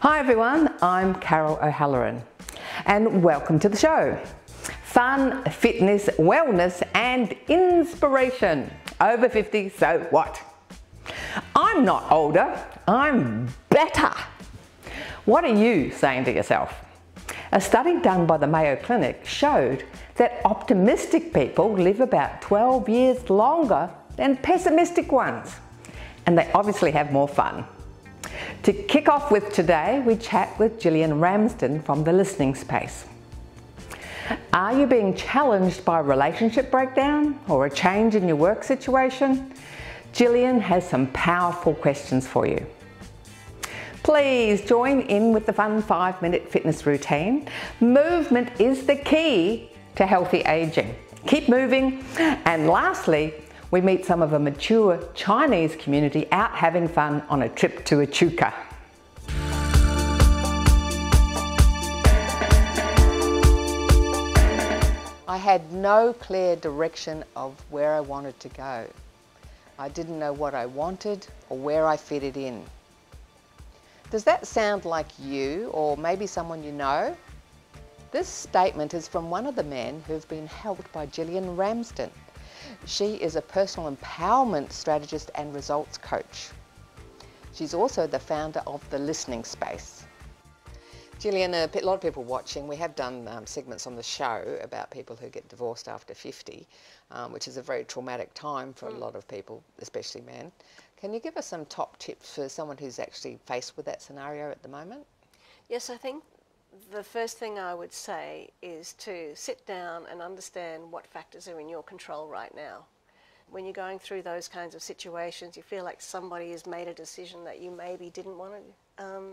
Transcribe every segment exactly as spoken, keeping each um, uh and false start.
Hi everyone, I'm Carol O'Halloran and welcome to the show. Fun, fitness, wellness and inspiration. Over fifty, so what? I'm not older, I'm better. What are you saying to yourself? A study done by the Mayo Clinic showed that optimistic people live about twelve years longer than pessimistic ones, and they obviously have more fun. To kick off with today, we chat with Jillian Ramsden from The Listening Space. Are you being challenged by a relationship breakdown or a change in your work situation? Jillian has some powerful questions for you. Please join in with the fun five minute fitness routine. Movement is the key to healthy aging. Keep moving. And lastly, we meet some of a mature Chinese community out having fun on a trip to Echuca. I had no clear direction of where I wanted to go. I didn't know what I wanted or where I fitted in. Does that sound like you or maybe someone you know? This statement is from one of the men who've been helped by Jillian Ramsden. She is a personal empowerment strategist and results coach. She's also the founder of The Listening Space. Jillian, a lot of people watching, we have done um, segments on the show about people who get divorced after fifty, um, which is a very traumatic time for a lot of people, especially men. Can you give us some top tips for someone who's actually faced with that scenario at the moment? Yes, I think the first thing I would say is to sit down and understand what factors are in your control right now. When you're going through those kinds of situations, you feel like somebody has made a decision that you maybe didn't want to um,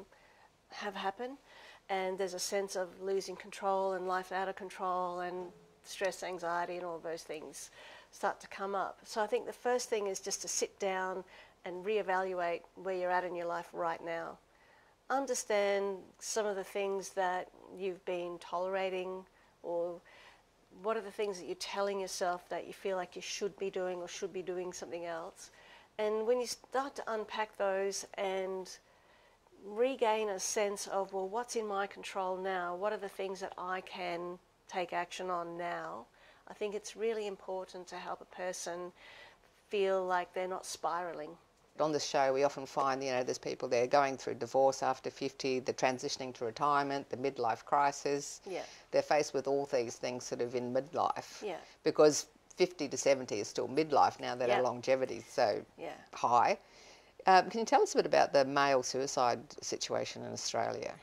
have happen. And there's a sense of losing control and life out of control and stress, anxiety and all those things start to come up. So I think the first thing is just to sit down and reevaluate where you're at in your life right now. Understand some of the things that you've been tolerating, or what are the things that you're telling yourself that you feel like you should be doing or should be doing something else. And when you start to unpack those and regain a sense of, well, what's in my control now? What are the things that I can take action on now? I think it's really important to help a person feel like they're not spiraling. On the show, we often find, you know, there's people there going through divorce after fifty, they're transitioning to retirement, the midlife crisis. Yeah. They're faced with all these things sort of in midlife. Yeah. Because fifty to seventy is still midlife now that yeah. our longevity is so yeah. high. Um, can you tell us a bit about the male suicide situation in Australia?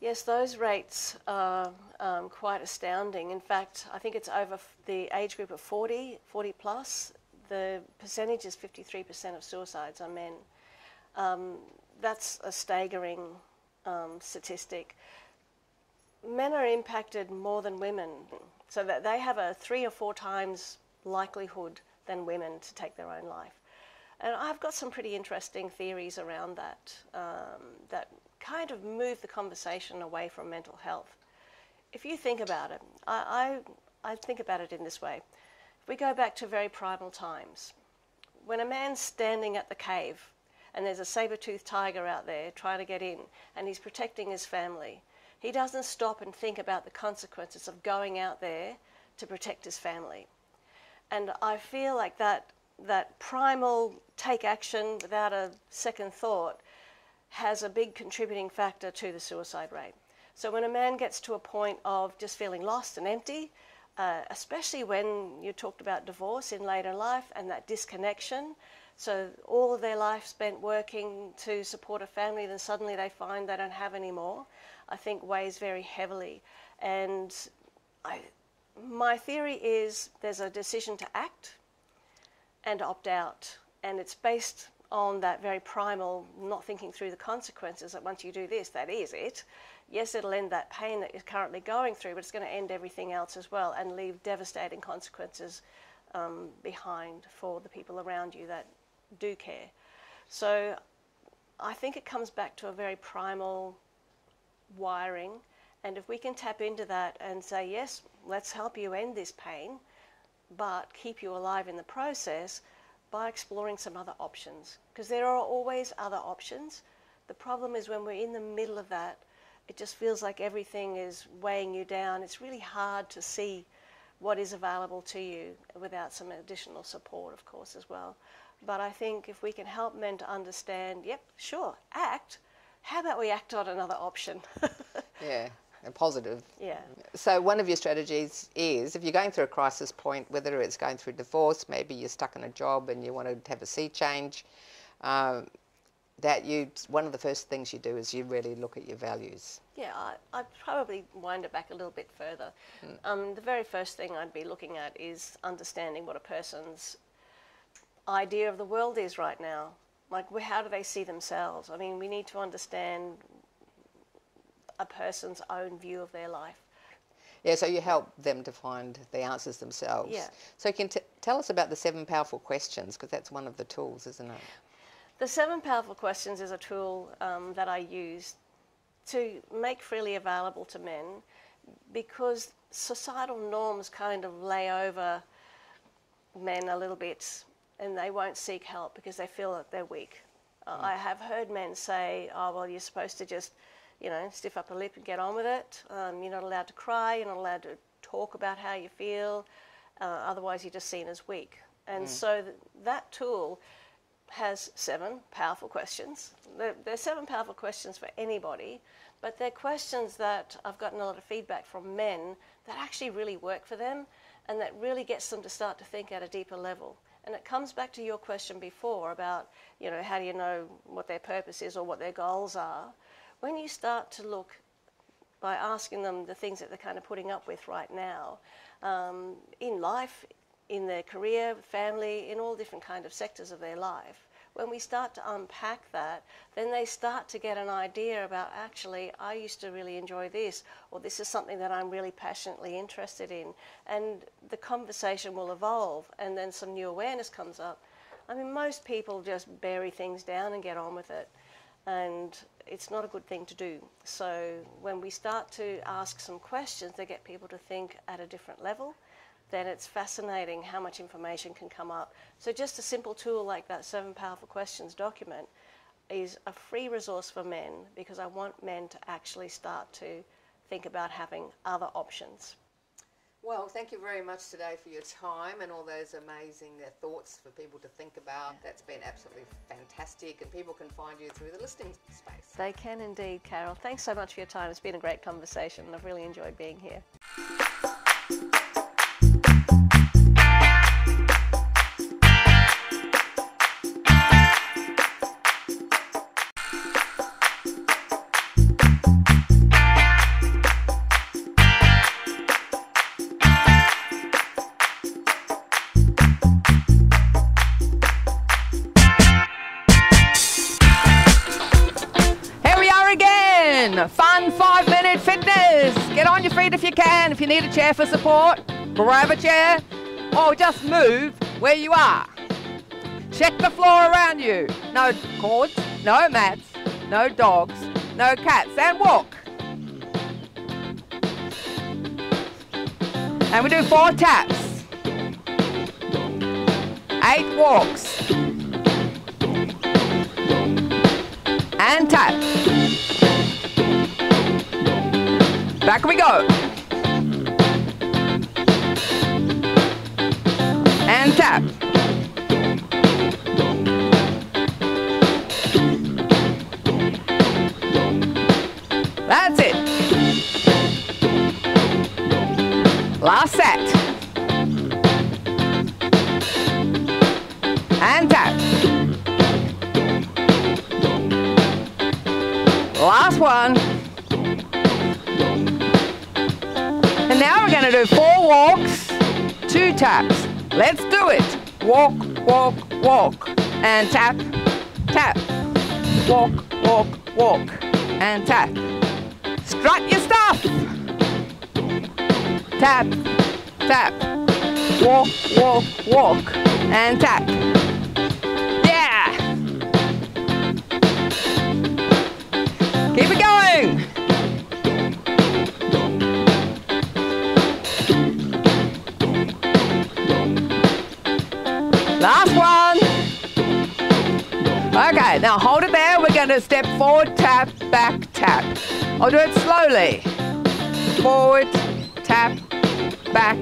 Yes, those rates are um, quite astounding. In fact, I think it's over the age group of forty, forty plus. The percentage is fifty-three percent of suicides are men. Um, that's a staggering um, statistic. Men are impacted more than women, so that they have a three or four times likelihood than women to take their own life. And I've got some pretty interesting theories around that, um, that kind of move the conversation away from mental health. If you think about it, I, I, I think about it in this way. We go back to very primal times. When a man's standing at the cave and there's a saber-toothed tiger out there trying to get in and he's protecting his family, he doesn't stop and think about the consequences of going out there to protect his family. And I feel like that, that primal take action without a second thought has a big contributing factor to the suicide rate. So when a man gets to a point of just feeling lost and empty, Uh, especially when you talked about divorce in later life and that disconnection. So all of their life spent working to support a family, then suddenly they find they don't have any more, I think weighs very heavily. And I, my theory is there's a decision to act and opt out. And it's based on that very primal, not thinking through the consequences that once you do this, that is it. Yes, it'll end that pain that you're currently going through, but it's going to end everything else as well and leave devastating consequences um, behind for the people around you that do care. So I think it comes back to a very primal wiring, and if we can tap into that and say, yes, let's help you end this pain, but keep you alive in the process by exploring some other options, because there are always other options. The problem is when we're in the middle of that, it just feels like everything is weighing you down. It's really hard to see what is available to you without some additional support, of course, as well. But I think if we can help men to understand, yep, sure, act, how about we act on another option? Yeah, and positive. Yeah. So one of your strategies is, if you're going through a crisis point, whether it's going through divorce, maybe you're stuck in a job and you want to have a sea change, um, that you, one of the first things you do is you really look at your values. Yeah, I, I'd probably wind it back a little bit further. Mm. Um, the very first thing I'd be looking at is understanding what a person's idea of the world is right now. Like, how do they see themselves? I mean, we need to understand a person's own view of their life. Yeah, so you help them to find the answers themselves. Yeah. So can t tell us about the seven powerful questions, because that's one of the tools, isn't it? The seven powerful questions is a tool um, that I use to make freely available to men, because societal norms kind of lay over men a little bit, and they won't seek help because they feel that they're weak. Uh, mm. I have heard men say, oh, well, you're supposed to just, you know, stiff up a lip and get on with it. Um, you're not allowed to cry. You're not allowed to talk about how you feel. Uh, otherwise, you're just seen as weak. And mm. so th that tool has seven powerful questions. There are seven powerful questions for anybody, but they're questions that I've gotten a lot of feedback from men that actually really work for them, and that really gets them to start to think at a deeper level. And it comes back to your question before about, you know, how do you know what their purpose is or what their goals are? When you start to look by asking them the things that they're kind of putting up with right now, um, in life, in their career, family, in all different kind of sectors of their life. When we start to unpack that, then they start to get an idea about, actually, I used to really enjoy this, or this is something that I'm really passionately interested in. And the conversation will evolve, and then some new awareness comes up. I mean, most people just bury things down and get on with it, and it's not a good thing to do. So when we start to ask some questions that get people to think at a different level, then it's fascinating how much information can come up. So just a simple tool like that Seven Powerful Questions document is a free resource for men, because I want men to actually start to think about having other options. Well, thank you very much today for your time and all those amazing uh, thoughts for people to think about. That's been absolutely fantastic, and people can find you through The Listening Space. They can indeed, Carol. Thanks so much for your time. It's been a great conversation, and I've really enjoyed being here. Fun five minute fitness. Get on your feet if you can. If you need a chair for support, grab a chair, or just move where you are. Check the floor around you. No cords, no mats, no dogs, no cats, and walk. And we do four taps, eight walks, and tap. Back we go. And tap. That's it. Last set. And tap. Last one. Now we're going to do four walks, two taps. Let's do it. Walk, walk, walk, and tap, tap. Walk, walk, walk, and tap. Strut your stuff. Tap, tap. walk, walk, walk, and tap. Yeah! Keep it going! Last one. Okay, now hold it there. We're going to step forward, tap, back, tap. I'll do it slowly. Forward, tap, back,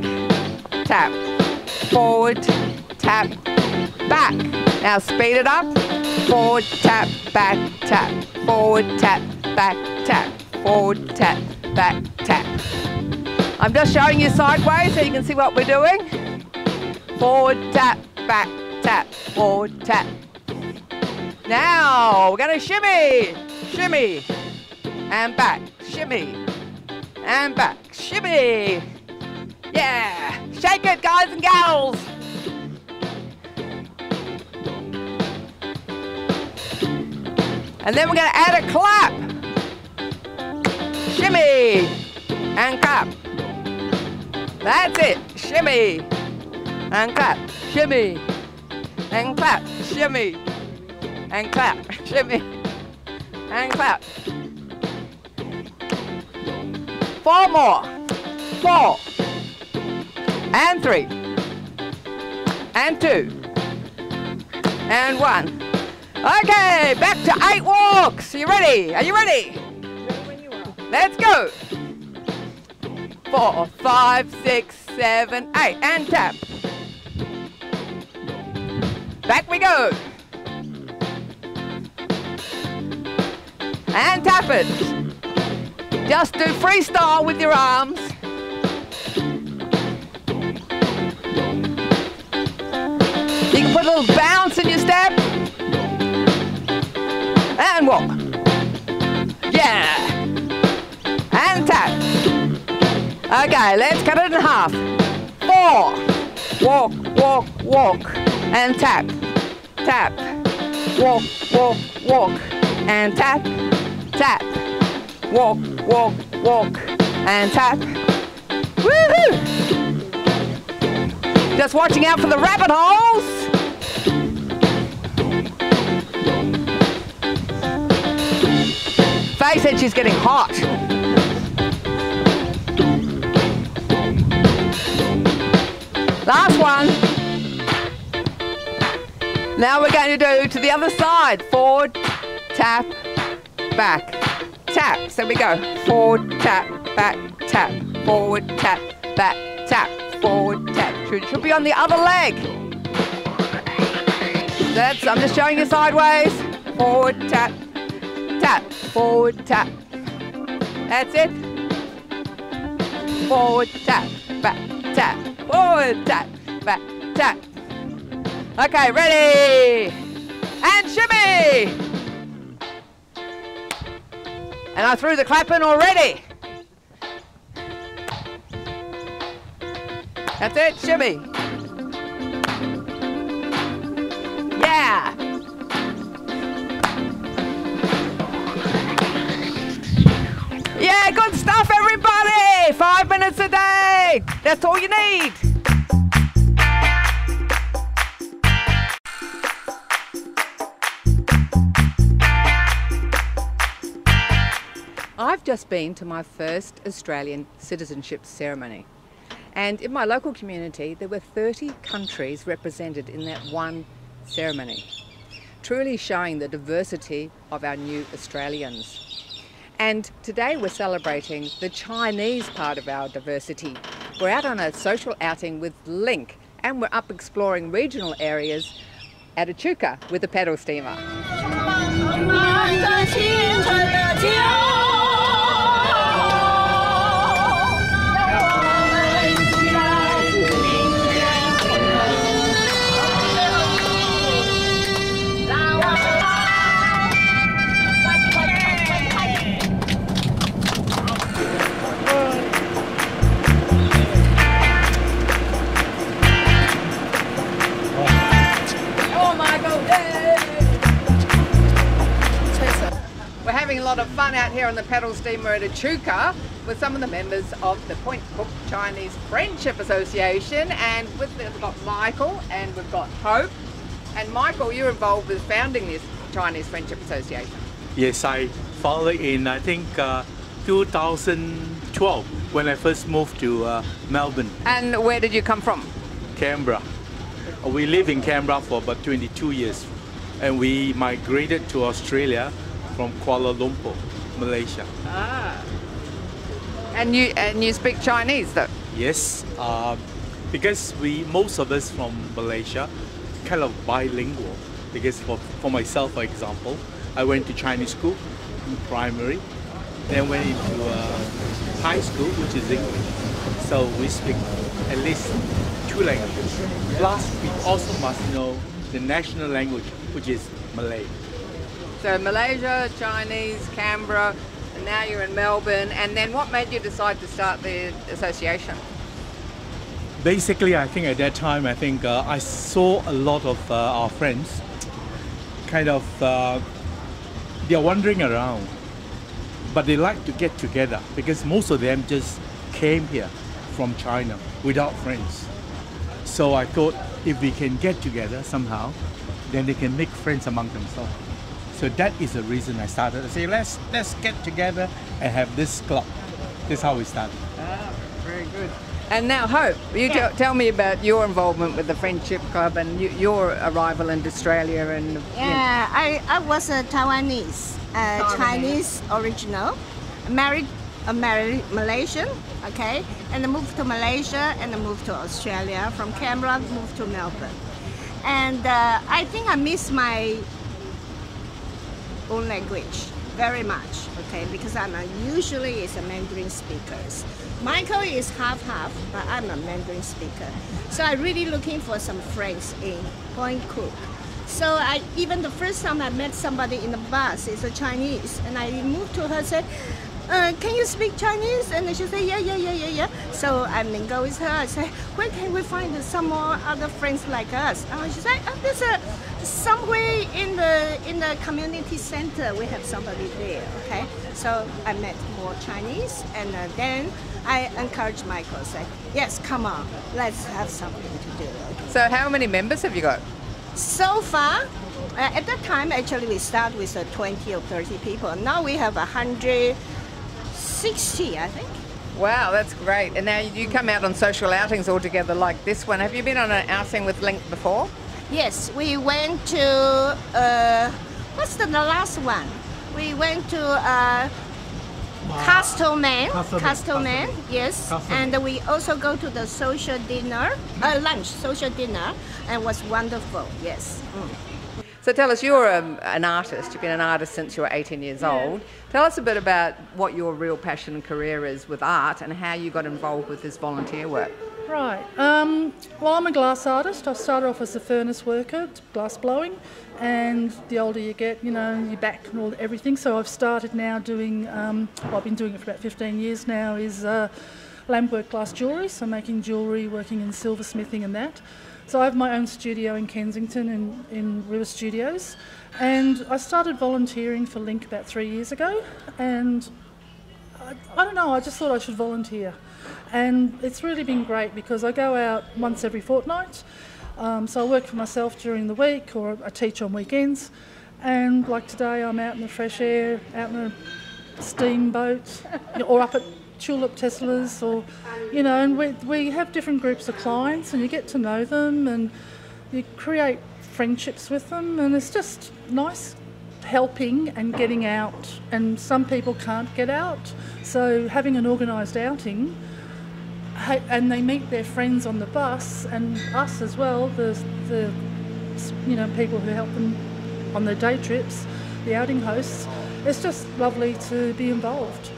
tap. Forward, tap, back. Now speed it up. Forward, tap, back, tap. Forward, tap, back, tap. Forward, tap, back, tap. I'm just showing you sideways so you can see what we're doing. Forward, tap, back, tap, forward, tap. Now, we're gonna shimmy, shimmy, and back, shimmy, and back, shimmy. Yeah, shake it, guys and gals. And then we're gonna add a clap. Shimmy, and clap. That's it, shimmy, and clap, shimmy, and clap, shimmy. And clap, shimmy, and clap. Four more, four, and three, and two, and one. Okay, back to eight walks. You ready? Are you ready? Ready when you are. Let's go. Four, five, six, seven, eight, and tap. Back we go. And tap it. Just do freestyle with your arms. You can put a little bounce in your step. And walk. Yeah. And tap. Okay, let's cut it in half. Four. Walk, walk, walk. And tap. Tap. Walk, walk, walk. And tap. Tap, walk, walk, walk, and tap. Woohoo! Just watching out for the rabbit holes. Faye said she's getting hot. Last one. Now we're going to do to the other side. Forward, tap. Back, tap, so we go, forward, tap, back, tap, forward, tap, back, tap, forward, tap, should be on the other leg. That's, I'm just showing you sideways, forward, tap, tap, forward, tap, that's it, forward, tap, back, tap, forward, tap, back, tap. Okay, ready, and shimmy. And I threw the clap in already. That's it, shimmy. Yeah. Yeah, good stuff, everybody. Five minutes a day. That's all you need. I've just been to my first Australian citizenship ceremony, and in my local community there were thirty countries represented in that one ceremony, truly showing the diversity of our new Australians. And today we're celebrating the Chinese part of our diversity. We're out on a social outing with Link, and we're up exploring regional areas at Echuca with a paddle steamer. Lot of fun out here on the paddle steamer at Echuca, with some of the members of the Point Cook Chinese Friendship Association, and with them we've got Michael and we've got Hope. And Michael, you're involved with founding this Chinese Friendship Association. Yes, I founded in, I think, uh, two thousand twelve, when I first moved to uh, Melbourne. And where did you come from? Canberra. We lived in Canberra for about twenty-two years, and we migrated to Australia from Kuala Lumpur, Malaysia. Ah. And you and you speak Chinese though? Yes, uh, because we most of us from Malaysia kind of bilingual. Because for, for myself, for example, I went to Chinese school in primary, then went into uh, high school, which is English. So we speak at least two languages. Plus, we also must know the national language, which is Malay. So Malaysia, Chinese, Canberra, and now you're in Melbourne. And then what made you decide to start the association? Basically, I think at that time, I think uh, I saw a lot of uh, our friends kind of, uh, they're wandering around, but they like to get together because most of them just came here from China without friends. So I thought if we can get together somehow, then they can make friends among themselves. So that is the reason I started. I say, let's let's get together and have this club. This is how we started. Ah, very good. And now, Hope, you yeah. tell me about your involvement with the Friendship Club and you, your arrival in Australia. And yeah, I, I was a Taiwanese, a Taiwanese. Chinese original, married a married Malaysian, okay, and I moved to Malaysia and I moved to Australia. From Canberra, moved to Melbourne, and uh, I think I miss my own language very much, okay, because I'm a, usually is a Mandarin speaker. Michael is half-half, but I'm a Mandarin speaker. So I'm really looking for some friends in Point Cook. So I, even the first time I met somebody in the bus, it's a Chinese, and I moved to her and said, uh, can you speak Chinese? And she said, yeah, yeah, yeah, yeah, yeah. So I mingle with her. I said, where can we find some more other friends like us? And she said, oh, there's a somewhere in the in the community center we have somebody there, okay? So I met more Chinese, and uh, then I encouraged Michael, say, yes, come on, let's have something to do. Okay? So how many members have you got? So far, uh, at that time, actually we start with uh, twenty or thirty people. Now we have one hundred sixty, I think. Wow, that's great. And now you come out on social outings all together like this one. Have you been on an outing with Link before? Yes, we went to, uh, what's the, the last one? We went to uh, wow. Castleman, Castleman, Castleman, yes. Castleman. And we also go to the social dinner, uh, lunch, social dinner, and was wonderful, yes. Mm. So tell us, you're a, an artist, you've been an artist since you were eighteen years yeah. old. Tell us a bit about what your real passion and career is with art and how you got involved with this volunteer work. Right. Um, well, I'm a glass artist. I started off as a furnace worker, glass blowing, and the older you get, you know, your back and all everything. So I've started now doing. Um, well, I've been doing it for about fifteen years now. Is uh, lamp work, glass jewellery. So making jewellery, working in silversmithing and that. So I have my own studio in Kensington in, in River Studios, and I started volunteering for Link about three years ago, and. I don't know, I just thought I should volunteer, and it's really been great because I go out once every fortnight, um, so I work for myself during the week or I teach on weekends, and like today I'm out in the fresh air, out in a steamboat or up at Tulip Teslas, or you know, and we, we have different groups of clients and you get to know them and you create friendships with them, and it's just nice helping and getting out, and some people can't get out, so having an organised outing, and they meet their friends on the bus and us as well, the, the you know, people who help them on their day trips, the outing hosts. It's just lovely to be involved.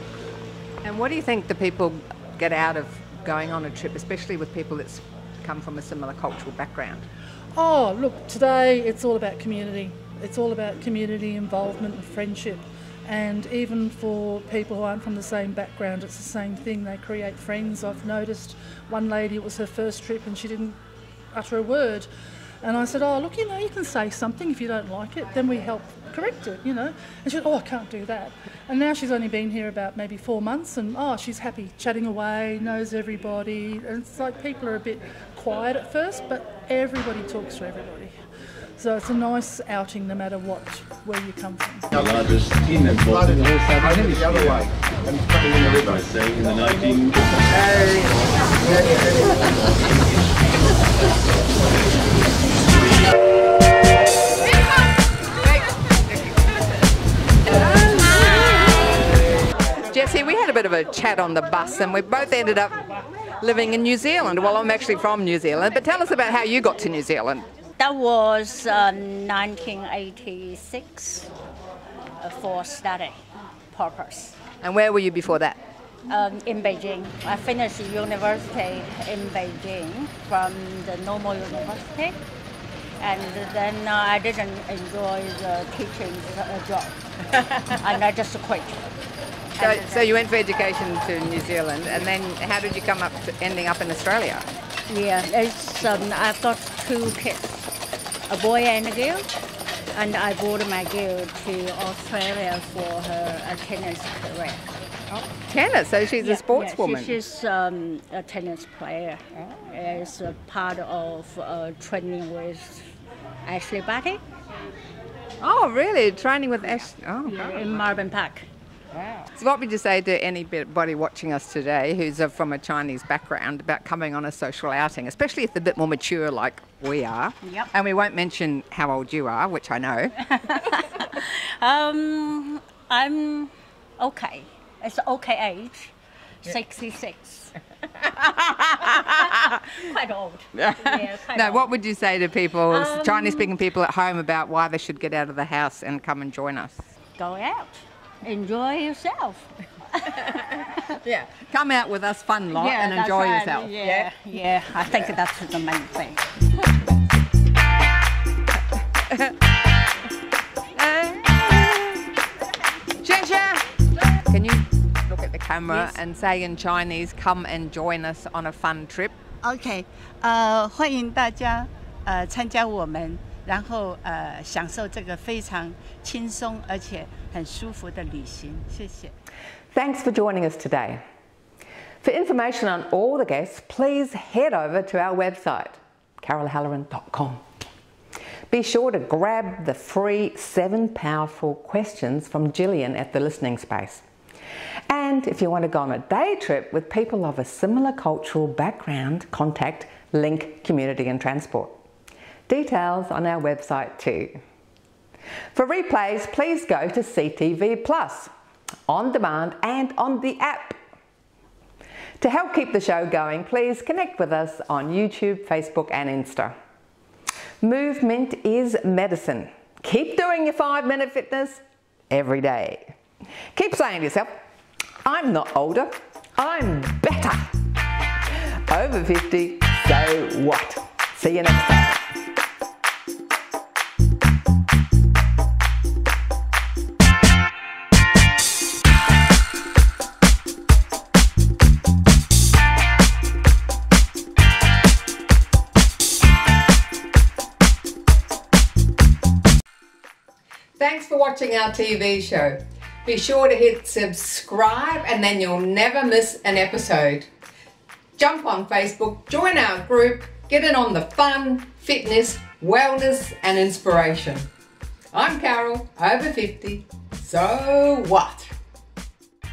And what do you think the people get out of going on a trip, especially with people that's come from a similar cultural background? Oh look, today it's all about community. It's all about community involvement and friendship, and even for people who aren't from the same background, it's the same thing. They create friends. I've noticed one lady, it was her first trip and she didn't utter a word, And I said, oh, look, you know, you can say something if you don't like it, then we help correct it, you know. And she said, oh, I can't do that. And now she's only been here about maybe four months and, oh, she's happy, chatting away, knows everybody. And it's like people are a bit quiet at first, but everybody talks to everybody. So it's a nice outing no matter what, where you come from. The largest in the water. I think it's the other way. And it's probably in the river. I say in the nineteen... Jesse, we had a bit of a chat on the bus and we both ended up living in New Zealand. Well, I'm actually from New Zealand, but tell us about how you got to New Zealand. That was um, nineteen eighty-six uh, for study purpose. And where were you before that? Um, in Beijing. I finished university in Beijing from the normal university, and then uh, I didn't enjoy the teaching uh, job, and I just quit. So, so you went for education to New Zealand, and then how did you come up to ending up in Australia? Yeah, it's, um, I've got two kids, a boy and a girl, and I brought my girl to Australia for her a tennis career. Oh, tennis? So she's yeah, a sportswoman? Yeah, she, she's um, a tennis player. Oh. As a part of uh, training with Ashley Barty. Oh, really? Training with Ashley? Oh, yeah, in Melbourne Park. Wow. So what would you say to anybody watching us today who's from a Chinese background about coming on a social outing, especially if they're a bit more mature like we are? Yep. And we won't mention how old you are, which I know. um, I'm okay. It's okay age, yeah. sixty-six. Quite old. Yeah, quite now, old. What would you say to people, um, Chinese-speaking people at home, about why they should get out of the house and come and join us? Go out. Enjoy yourself. Yeah, come out with us fun lot yeah, and enjoy right. yourself. Yeah, yeah, yeah. I think yeah. that's the main thing. uh, can you look at the camera yes. and say in Chinese, come and join us on a fun trip? Okay. Uh, 欢迎大家呃参加我们。 然后呃，享受这个非常轻松而且很舒服的旅行。谢谢。Thanks for joining us today. For information on all the guests, please head over to our website, carol halloran dot com. Be sure to grab the free seven powerful questions from Jillian at The Listening Space. And if you want to go on a day trip with people of a similar cultural background, contact Link Community and Transport. Details on our website too. For replays, please go to C T V Plus, on demand and on the app. To help keep the show going, please connect with us on YouTube, Facebook and Insta. Movement is medicine. Keep doing your five minute fitness every day. Keep saying to yourself, I'm not older, I'm better. Over fifty, so what? See you next time. Thanks for watching our T V show. Be sure to hit subscribe and then you'll never miss an episode. Jump on Facebook, join our group, get in on the fun, fitness, wellness and inspiration. I'm Carol, over fifty, so what?